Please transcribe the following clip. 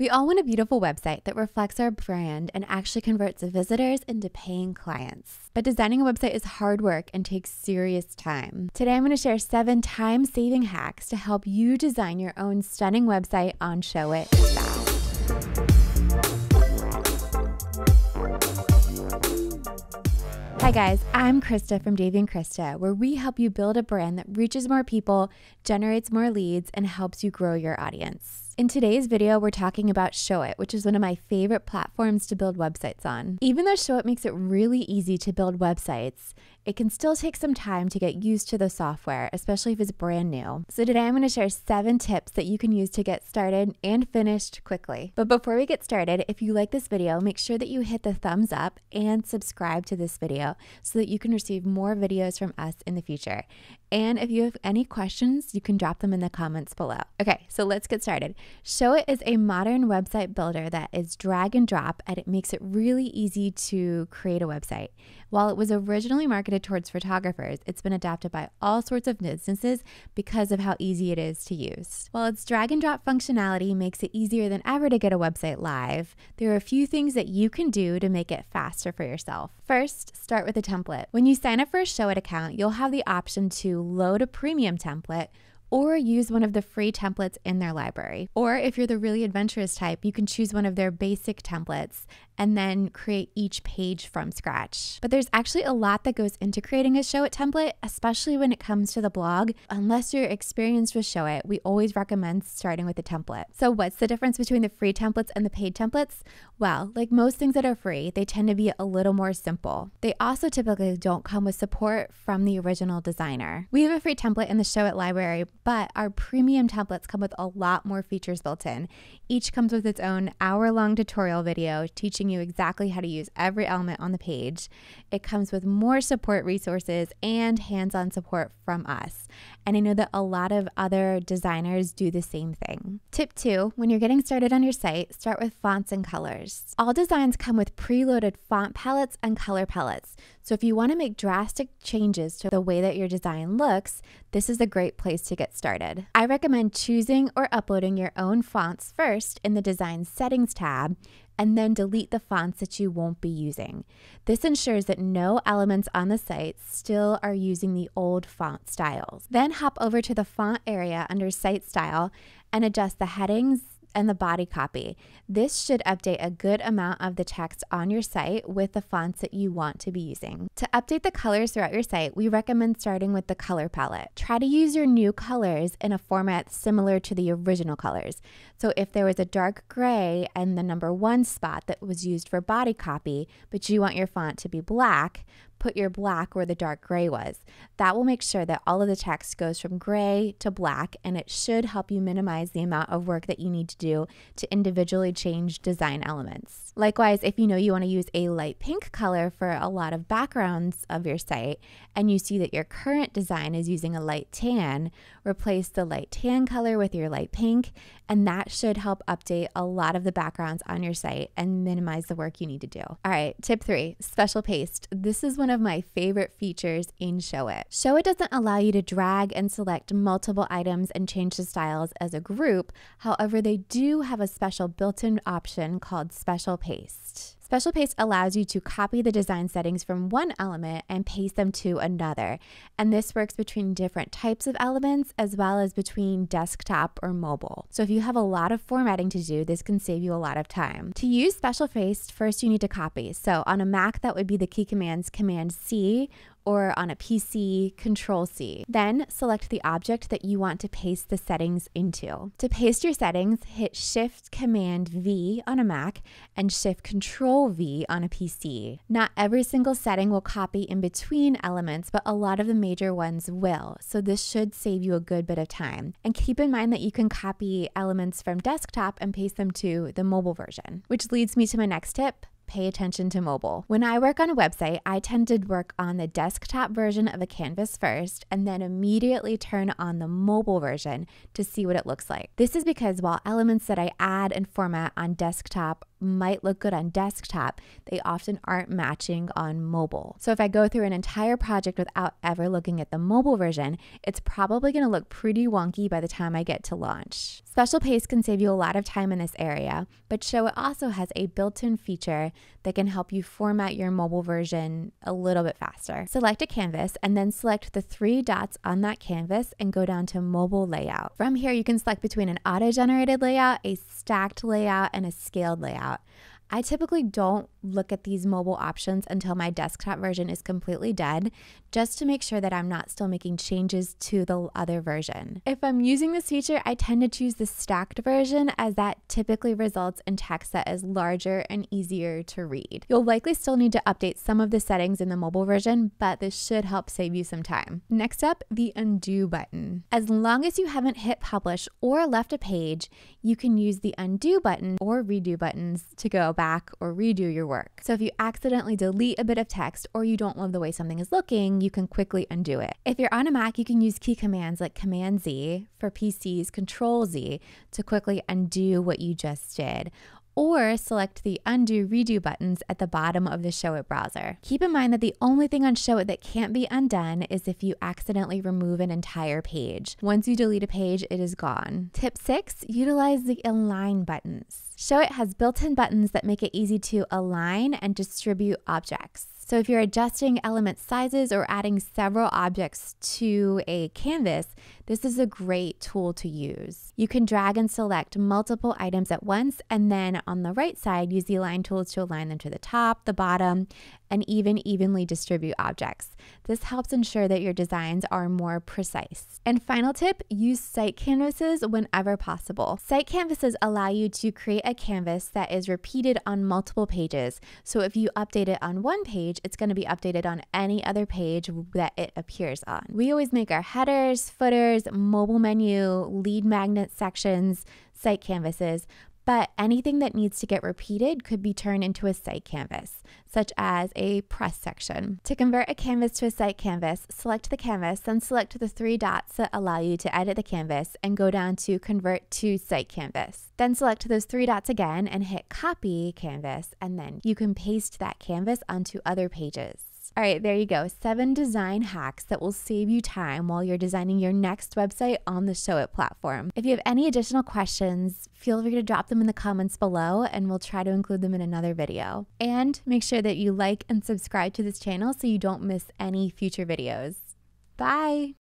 We all want a beautiful website that reflects our brand and actually converts visitors into paying clients. But designing a website is hard work and takes serious time. Today I'm going to share 7 time-saving hacks to help you design your own stunning website on Showit fast. Hi guys, I'm Krista from Davey and Krista, where we help you build a brand that reaches more people, generates more leads, and helps you grow your audience. In today's video, we're talking about Showit, which is one of my favorite platforms to build websites on. Even though Showit makes it really easy to build websites, it can still take some time to get used to the software, especially if it's brand new. So today I'm going to share 7 tips that you can use to get started and finished quickly. But before we get started, if you like this video, make sure that you hit the thumbs up and subscribe to this video so that you can receive more videos from us in the future. And if you have any questions, you can drop them in the comments below. Okay, so let's get started. Showit is a modern website builder that is drag and drop, and it makes it really easy to create a website. While it was originally marketed towards photographers, it's been adopted by all sorts of businesses because of how easy it is to use. While its drag and drop functionality makes it easier than ever to get a website live, there are a few things that you can do to make it faster for yourself. First, start with a template. When you sign up for a Showit account, you'll have the option to load a premium template or use one of the free templates in their library. Or if you're the really adventurous type, you can choose one of their basic templates and then create each page from scratch. But there's actually a lot that goes into creating a Showit template, especially when it comes to the blog. Unless you're experienced with Showit, we always recommend starting with a template. So what's the difference between the free templates and the paid templates? Well, like most things that are free, they tend to be a little more simple. They also typically don't come with support from the original designer. We have a free template in the Showit library, but our premium templates come with a lot more features built in. Each comes with its own hour-long tutorial video teaching you exactly how to use every element on the page. It comes with more support resources and hands-on support from us. And I know that a lot of other designers do the same thing. Tip 2, when you're getting started on your site, start with fonts and colors. All designs come with preloaded font palettes and color palettes. So if you want to make drastic changes to the way that your design looks, this is a great place to get started. I recommend choosing or uploading your own fonts first in the Design Settings tab, and then delete the fonts that you won't be using. This ensures that no elements on the site still are using the old font styles. Then hop over to the font area under Site Style and adjust the headings and the body copy. This should update a good amount of the text on your site with the fonts that you want to be using. To update the colors throughout your site, we recommend starting with the color palette. Try to use your new colors in a format similar to the original colors. So if there was a dark gray and the #1 spot that was used for body copy, but you want your font to be black, put your black where the dark gray was. That will make sure that all of the text goes from gray to black, and it should help you minimize the amount of work that you need to do to individually change design elements. Likewise, if you know you want to use a light pink color for a lot of backgrounds of your site, and you see that your current design is using a light tan, replace the light tan color with your light pink, and that should help update a lot of the backgrounds on your site and minimize the work you need to do. All right, tip 3, special paste. This is one of my favorite features in Showit. Showit doesn't allow you to drag and select multiple items and change the styles as a group. However, they do have a special built-in option called Special Paste. Special Paste allows you to copy the design settings from one element and paste them to another. And this works between different types of elements as well as between desktop or mobile. So if you have a lot of formatting to do, this can save you a lot of time. To use Special Paste, first you need to copy. So on a Mac, that would be the key commands Command-C, or on a PC, Control-C. Then select the object that you want to paste the settings into. To paste your settings, hit Shift-Command-V on a Mac and Shift-Control-V on a PC. Not every single setting will copy in between elements, but a lot of the major ones will, so this should save you a good bit of time. And keep in mind that you can copy elements from desktop and paste them to the mobile version. Which leads me to my next tip. pay attention to mobile. When I work on a website, I tend to work on the desktop version of a canvas first and then immediately turn on the mobile version to see what it looks like. This is because while elements that I add and format on desktop might look good on desktop, they often aren't matching on mobile. So if I go through an entire project without ever looking at the mobile version, it's probably going to look pretty wonky by the time I get to launch. Special Paste can save you a lot of time in this area, but Showit also has a built-in feature that can help you format your mobile version a little bit faster. Select a canvas and then select the three dots on that canvas and go down to mobile layout. From here, you can select between an auto-generated layout, a stacked layout, and a scaled layout. I typically don't look at these mobile options until my desktop version is completely dead, just to make sure that I'm not still making changes to the other version. If I'm using this feature, I tend to choose the stacked version, as that typically results in text that is larger and easier to read. You'll likely still need to update some of the settings in the mobile version, but this should help save you some time. Next up, the undo button. As long as you haven't hit publish or left a page, you can use the undo button or redo buttons to go back or redo your work. So if you accidentally delete a bit of text or you don't love the way something is looking, you can quickly undo it. If you're on a Mac, you can use key commands like Command Z, for PCs, Control Z to quickly undo what you just did, or select the undo redo buttons at the bottom of the Showit browser. Keep in mind that the only thing on Showit that can't be undone is if you accidentally remove an entire page. Once you delete a page, it is gone. Tip 6, utilize the align buttons. Showit has built-in buttons that make it easy to align and distribute objects. So if you're adjusting element sizes or adding several objects to a canvas, this is a great tool to use. You can drag and select multiple items at once, and then on the right side, use the align tools to align them to the top, the bottom, and even evenly distribute objects. This helps ensure that your designs are more precise. And final tip, use site canvases whenever possible. Site canvases allow you to create a canvas that is repeated on multiple pages. So if you update it on one page, it's going to be updated on any other page that it appears on. We always make our headers, footers, mobile menu, lead magnet sections, site canvases, but anything that needs to get repeated could be turned into a site canvas, such as a press section. To convert a canvas to a site canvas, select the canvas, then select the three dots that allow you to edit the canvas and go down to Convert to Site Canvas. Then select those three dots again and hit Copy Canvas, and then you can paste that canvas onto other pages. All right, there you go. 7 design hacks that will save you time while you're designing your next website on the Showit platform. If you have any additional questions, feel free to drop them in the comments below and we'll try to include them in another video. And make sure that you like and subscribe to this channel so you don't miss any future videos. Bye!